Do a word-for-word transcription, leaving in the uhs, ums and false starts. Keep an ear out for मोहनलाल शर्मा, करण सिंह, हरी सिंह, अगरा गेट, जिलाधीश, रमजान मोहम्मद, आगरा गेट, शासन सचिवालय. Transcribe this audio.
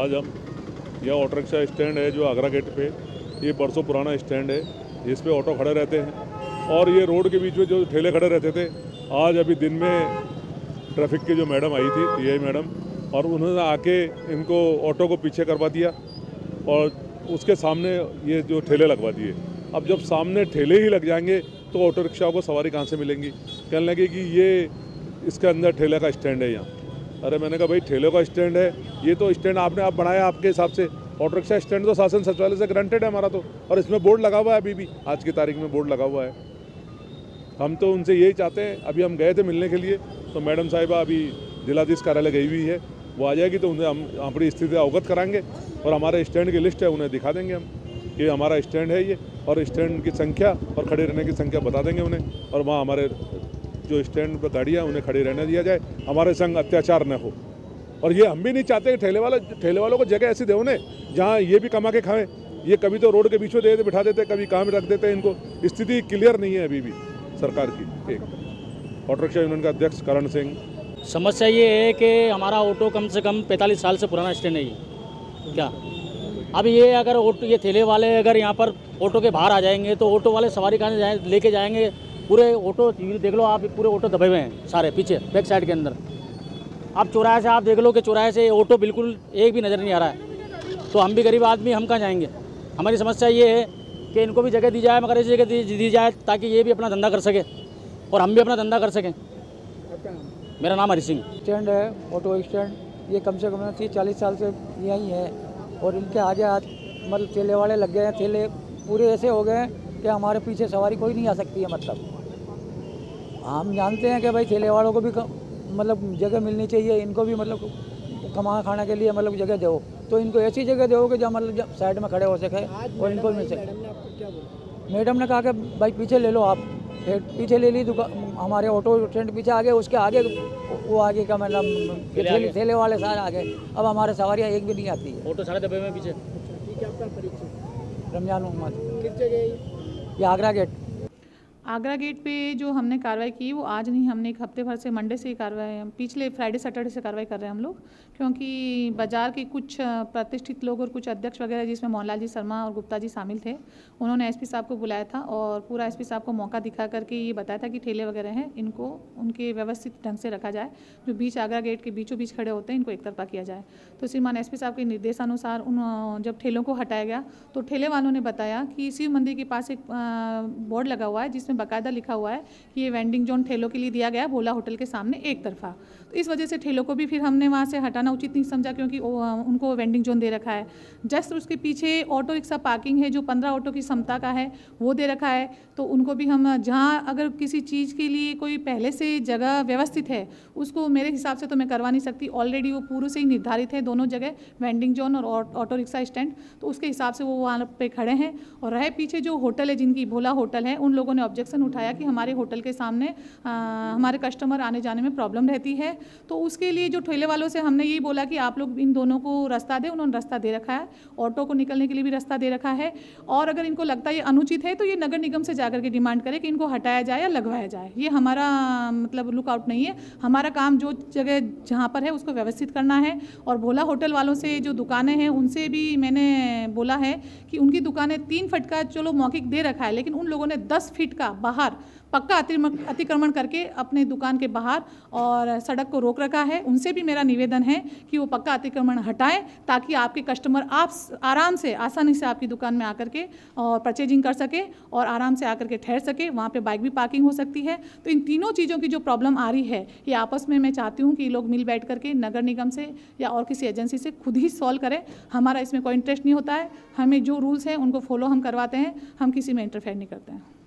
आज हम यह ऑटो रिक्शा स्टैंड है जो अगरा गेट पे, ये बरसों पुराना स्टैंड है जिस पे ऑटो खड़े रहते हैं और ये रोड के बीच में जो ठेले खड़े रहते थे, आज अभी दिन में ट्रैफिक की जो मैडम आई थी टी आई मैडम, और उन्होंने आके इनको ऑटो को पीछे करवा दिया और उसके सामने ये जो ठेले लगवा दिए। अब जब सामने ठेले ही लग जाएंगे तो ऑटो रिक्शा को सवारी कहाँ से मिलेंगी? कहने लगे कि ये इसके अंदर ठेले का स्टैंड है यहाँ। अरे मैंने कहा भाई ठेले का स्टैंड है, ये तो स्टैंड आपने आप बनाया आपके हिसाब से। ऑटो रिक्शा स्टैंड तो शासन सचिवालय से ग्रांटेड है हमारा तो, और इसमें बोर्ड लगा हुआ है, अभी भी आज की तारीख में बोर्ड लगा हुआ है। हम तो उनसे यही चाहते हैं, अभी हम गए थे मिलने के लिए तो मैडम साहिबा अभी जिलाधीश कार्यालय गई हुई है, वो आ जाएगी तो उन्हें हम अपनी स्थिति अवगत कराएंगे और हमारे स्टैंड की लिस्ट है उन्हें दिखा देंगे हम कि हमारा स्टैंड है ये, और स्टैंड की संख्या और खड़े रहने की संख्या बता देंगे उन्हें, और वहाँ हमारे जो स्टैंड पर गाड़ियाँ उन्हें खड़ी रहने दिया जाए, हमारे संग अत्याचार न हो। और ये हम भी नहीं चाहते कि ठेले वाले ठेले वालों को जगह ऐसी दे उन्हें जहाँ ये भी कमा के खाएं। ये कभी तो रोड के बीच में दे देते, बिठा देते, कभी काम रख देते, इनको स्थिति क्लियर नहीं है अभी भी सरकार की। एक ऑटो रिक्शा यूनियन का अध्यक्ष करण सिंह। समस्या ये है कि हमारा ऑटो कम से कम पैंतालीस साल से पुराना स्टैंड है ये। क्या अब ये अगर ऑटो ये ठेले वाले अगर यहाँ पर ऑटो के बाहर आ जाएंगे तो ऑटो वाले सवारी कहाँ लेके जाएँगे? पूरे ऑटो देख लो आप, पूरे ऑटो दबे हुए हैं सारे पीछे बैक साइड के अंदर। आप चौराहे से आप देख लो कि चौराहे से ऑटो बिल्कुल एक भी नज़र नहीं आ रहा है, तो हम भी गरीब आदमी हम कहाँ जाएंगे? हमारी समस्या ये है कि इनको भी जगह दी जाए, मगर ऐसी जगह दी, दी जाए ताकि ये भी अपना धंधा कर सके और हम भी अपना धंधा कर सकें। मेरा नाम हरी सिंह। स्टैंड है ऑटो स्टैंड, ये कम से कम तीस चालीस साल से यहीं है और इनके आगे आज मतलब ठेले वाले लग गए हैं, ठेले पूरे ऐसे हो गए हैं कि हमारे पीछे सवारी कोई नहीं आ सकती है। मतलब हम जानते हैं कि भाई ठेले वालों को भी मतलब जगह मिलनी चाहिए, इनको भी मतलब कमा खाने के लिए मतलब जगह दो, तो इनको ऐसी जगह दो कि जहाँ मतलब साइड में खड़े हो सके और इनको मिल सके। मैडम ने कहा कि भाई पीछे ले लो आप, पीछे ले ली दुकान हमारे ऑटो स्टैंड पीछे आगे, उसके आगे वो आगे का मतलब ठेले वाले सारे आगे, अब हमारे सवारियाँ एक भी नहीं आती है। ऑटो सारे दबे में पीछे। रमजान मोहम्मद। किस जगह? ये आगरा गेट। आगरा गेट पे जो हमने कार्रवाई की वो आज नहीं, हमने एक हफ्ते भर से मंडे से ही कार्रवाई, हम पिछले फ्राइडे सैटरडे से कार्रवाई कर रहे हैं हम लोग, क्योंकि बाजार के कुछ प्रतिष्ठित लोग और कुछ अध्यक्ष वगैरह जिसमें मोहनलाल जी शर्मा और गुप्ता जी शामिल थे, उन्होंने एसपी साहब को बुलाया था और पूरा एसपी साहब को मौका दिखा करके ये बताया था कि ठेले वगैरह हैं, इनको उनके व्यवस्थित ढंग से रखा जाए, जो बीच आगरा गेट के बीचों बीच खड़े होते हैं इनको एक तरफा किया जाए। तो श्रीमान एसपी साहब के निर्देशानुसार उन जब ठेलों को हटाया गया तो ठेले वालों ने बताया कि शिव मंदिर के पास एक बोर्ड लगा हुआ है जिसमें बकायदा लिखा हुआ है कि ये वेंडिंग जोन ठेलों के लिए दिया गया है, भोला होटल के सामने एक तरफा। तो इस वजह से ठेलों को भी फिर हमने वहाँ से हटाना उचित नहीं समझा, क्योंकि उनको वेंडिंग जोन दे रखा है। जस्ट उसके पीछे ऑटो रिक्शा पार्किंग है जो पंद्रह ऑटो की क्षमता का है, वो दे रखा है, तो उनको भी हम जहाँ अगर किसी चीज़ के लिए कोई पहले से जगह व्यवस्थित है उसको मेरे हिसाब से तो मैं करवा नहीं सकती। ऑलरेडी वो पूर्व से ही निर्धारित है दोनों जगह, वेंडिंग जोन और ऑटो रिक्शा स्टैंड, तो उसके हिसाब से वो वहाँ पर खड़े हैं। और रहे पीछे जो होटल है जिनकी भोला होटल है, उन लोगों ने ऑब्जेक्शन उठाया कि हमारे होटल के सामने आ, हमारे कस्टमर आने जाने में प्रॉब्लम रहती है, तो उसके लिए जो ठेले वालों से हमने यही बोला कि आप लोग इन दोनों को रास्ता दें, उन्होंने रास्ता दे रखा है, ऑटो को निकलने के लिए भी रास्ता दे रखा है। और अगर इनको लगता है ये अनुचित है तो ये नगर निगम से जाकर के डिमांड करें कि इनको हटाया जाए या लगवाया जाए, ये हमारा मतलब लुकआउट नहीं है। हमारा काम जो जगह जहाँ पर है उसको व्यवस्थित करना है। और भोला होटल वालों से जो दुकानें हैं उनसे भी मैंने बोला है कि उनकी दुकानें तीन फट का चलो मौखिक दे रखा है, लेकिन उन लोगों ने दस फीट का बाहर पक्का अतिक्रमण करके अपने दुकान के बाहर और सड़क को रोक रखा है। उनसे भी मेरा निवेदन है कि वो पक्का अतिक्रमण हटाएं ताकि आपके कस्टमर आप आराम से आसानी से आपकी दुकान में आकर के और परचेजिंग कर सके और आराम से आकर के ठहर सके, वहाँ पे बाइक भी पार्किंग हो सकती है। तो इन तीनों चीज़ों की जो प्रॉब्लम आ रही है ये आपस में मैं चाहती हूँ कि लोग मिल बैठ करके नगर निगम से या और किसी एजेंसी से खुद ही सॉल्व करें। हमारा इसमें कोई इंटरेस्ट नहीं होता है, हमें जो रूल्स हैं उनको फॉलो हम करवाते हैं, हम किसी में इंटरफेयर नहीं करते हैं।